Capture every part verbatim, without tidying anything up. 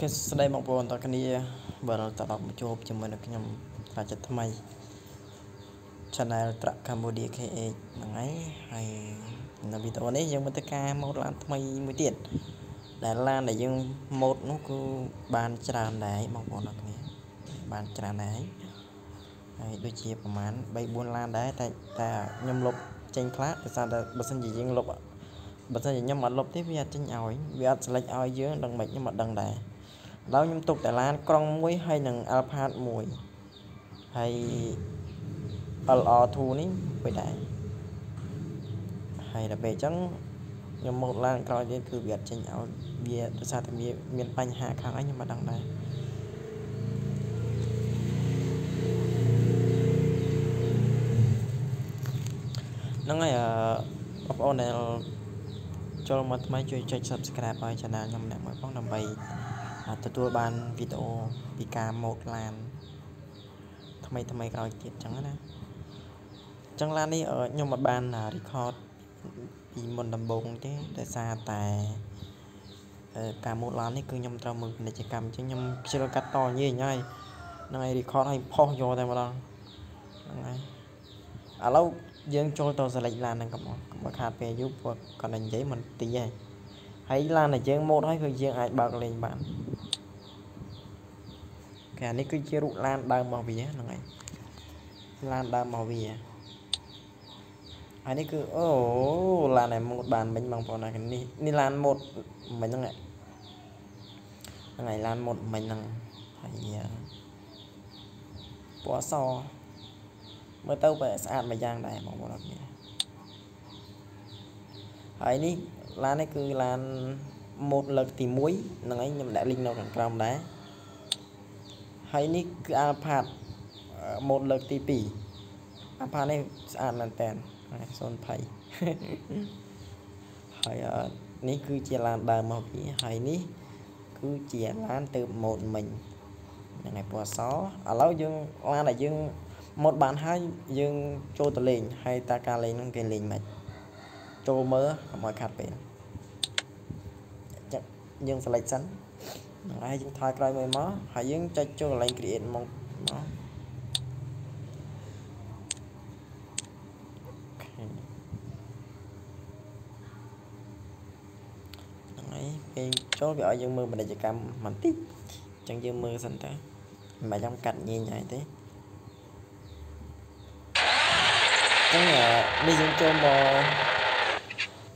ก็สไลด์มองบนตอนนี้บราตลับโจบจำนวนนักยมอาจจะทำไมชนะตระกัมพูดีเคเอยังไงให้นบีตัวนี้ยังมันตะการมองล้านทำไมไม่ติดแต่ล้านแต่ยังหมดนู้กูบานจานได้มองบนนักนี้บานจานได้ดูเชียประมาณใบบุญล้านได้แต่แต่ยมลบเจงคลาสแต่ซาแต่บัตรสัญญายังลบบัตรสัญญายังมาลบที่วิญญาณเจงเอาวิญญาณสไลด์เอาเยอะดังแบบยังมาดังได้เรายังตกแต่ร้านกรองมวยให้หนึ่งอัลพาร์ตมวยให้อัลออทูนี้ไปได้ให้ระเบิดจังยังหมดร้านกรองนี่คือเบียดเจงเอาเบียดซาแต่เบียดเบียดปัญหาค้างยังมาดังได้นั่งไงอ่ะออเนลโจมมาทำไมช่วยช่วย subscribe ไปชนะยำแหนมไว้ป้องนำไปตัวตัวบานวิดีโอปีกาหมดลานทำไมทำไมเราเกลียดจังนะจังลานนี่เออยำมาบานอ่ะ record ปีมนดำบงที่แต่ซาแต่การหมดลานนี่คือยำตรามือในกิจกรรมจังยำเชื่อกัดต่อเยี่ยง่ายนั่งไง record ให้พ่อโยแต่มาลองนั่งไงอ่ะแล้วยังโจตัวสไลด์ลานนั่งกับมาคาเปยุบว่ากันนั่งยัยมันตีไงให้ลานน่ะยังโมดให้คือยังไอ้บางเลยบ้านแกนี่คือเชื่อรู้ลานดาวมาวีนั่งไงลานดาวมาวีอันนี้คือโอ้ลานไหนโมดบ้านเป็นบางปอนนะนี่นี่ลานโมดมันนั่งไงนั่งไงลานโมดมันนั่งไอ้ปัวซอเมื่อเต้าไปสะอาดมาย่างได้มองบนแบบนี้ไอ้นี่ร้านนี้คือร้านหมดเลิกตีมุ้ยนั่งไอ้ยำแดดลิงนอนกลางได้ไอ้นี่คืออาพาธหมดเลิกตีปีอาพาธนี่สะอาดมันแตนโซนไผ่ไอ้นี่คือเจียร้านบาร์มาพี่ไอ้นี่คือเจียร้านเติมหมดmìnhยังไงปวดซ้อแล้วยังร้านไหนยังmột bạn hai dương cho tờ lệnh hay ta ca lên nâng kênh lệnh mạch cho mơ mọi khát bệnh nhưng phải lệch sẵn hay dương thay coi mơ mơ hay dương cho cho lệnh kỷ mong mơ đấy cho vợ dương mơ mà đại dịch cam mạnh tích chẳng dương mơ sẵn thế mà trong cạnh như nhảy thếนั่นไงนี่ยังโจม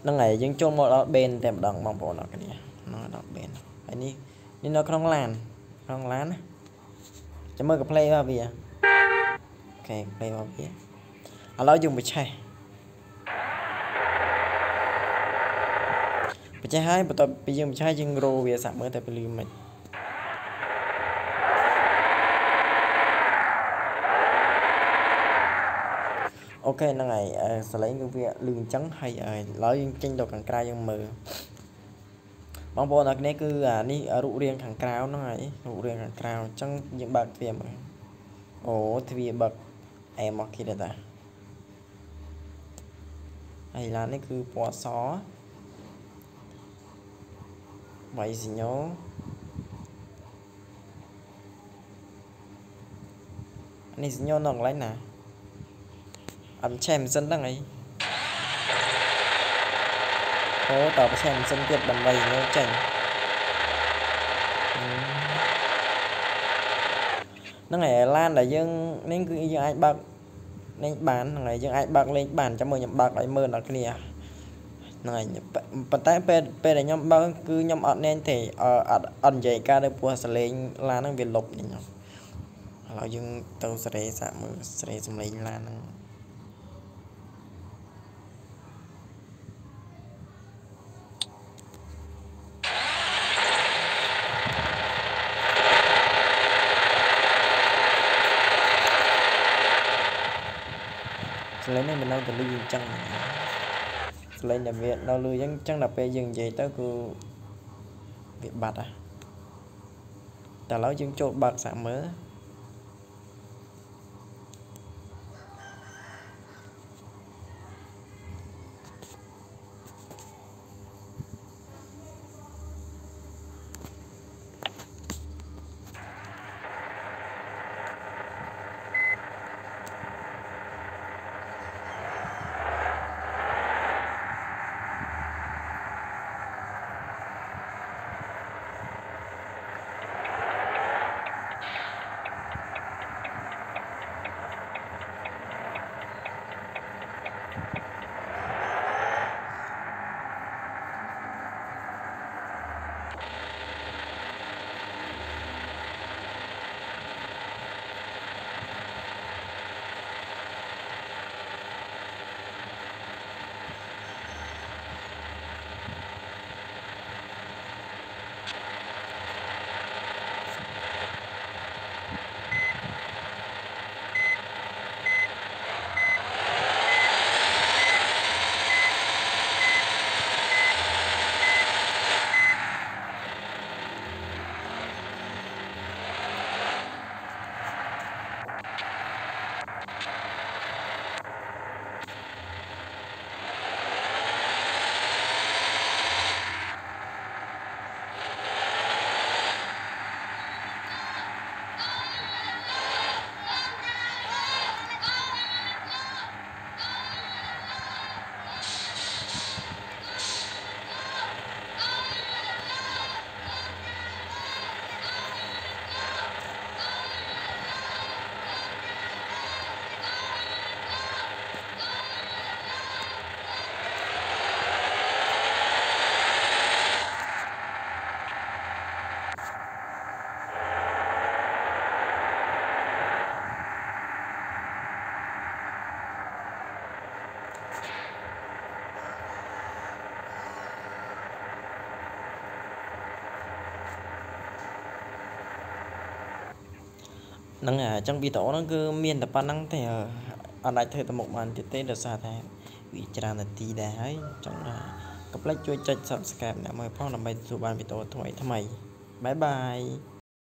นั่นไงยังโจมบอลเบนแต่ดังบางบอลอะไรกันเนี่ยน้องดอกเบนไอ้นี่นี่น้องคลองลานคลองลานนะจะเมื่อกับเพลย์ว่าเบียโอเคเพลย์ว่าเบียเอาเราอยู่ไปใช่ไปใช่ให้ไปต่อไปยังไปใช่ยังโรเบียสามเมื่อแต่ไปลืมมันโอเคนั่งไงสไลด์เวียลืมจังให้แล้วยังเก่งดอกขังกลายยังมือบางบอลนักนี้คืออ่านี่รูเรียงขังกลาวนั่งไงรูเรียงขังกลาวจังยังบักเทียมโอ้ทีวีบักไอ้มอคิดอะไรไอ้ร้านนี่คือปอซอไว้สิโยอันนี้สิโยน้องไรน่ะอันแชมซึ่งตั้งไงโอ้ต่อไปแชมซึ่งเก็บดันไปเงี้ยจังนั่งไงล้านแต่ยังนี่คือยังไอ้บักนี่บ้านนั่งไงยังไอ้บักเลยบ้านจะมือยำบักไอ้มือนักเนี่ยนั่งไงปัตตานีเป็นเป็นแต่ยำบักคือยำอัดแน่นแต่อัดอันใหญ่การได้ปัวสเลงล้านนั่งเวียนลบนี่เนาะเรายังเติมสเลงสามมือสเลงสำเร็จล้านนั่งสไลด์นี่มันเราจะลุยจังสไลด์เนี่ยเวียดเราลุยยังจังดับไปยังใหญ่เต้ากูเวียดบัดอ่ะแต่เรายังโจดบัดสามมื้อ นั่งอ่ะจังปีโตนั่งคือเมียนแต่ปานั่งแต่อะไรเธอตะมกมันติดเตะเดือดสาแทนวิจารณ์ตีได้จังอ่ะกับไลค์ช่วยจัด subscribe นะเมื่อพ่อทำไปสู่บ้านปีโตถอยทำไมบายบาย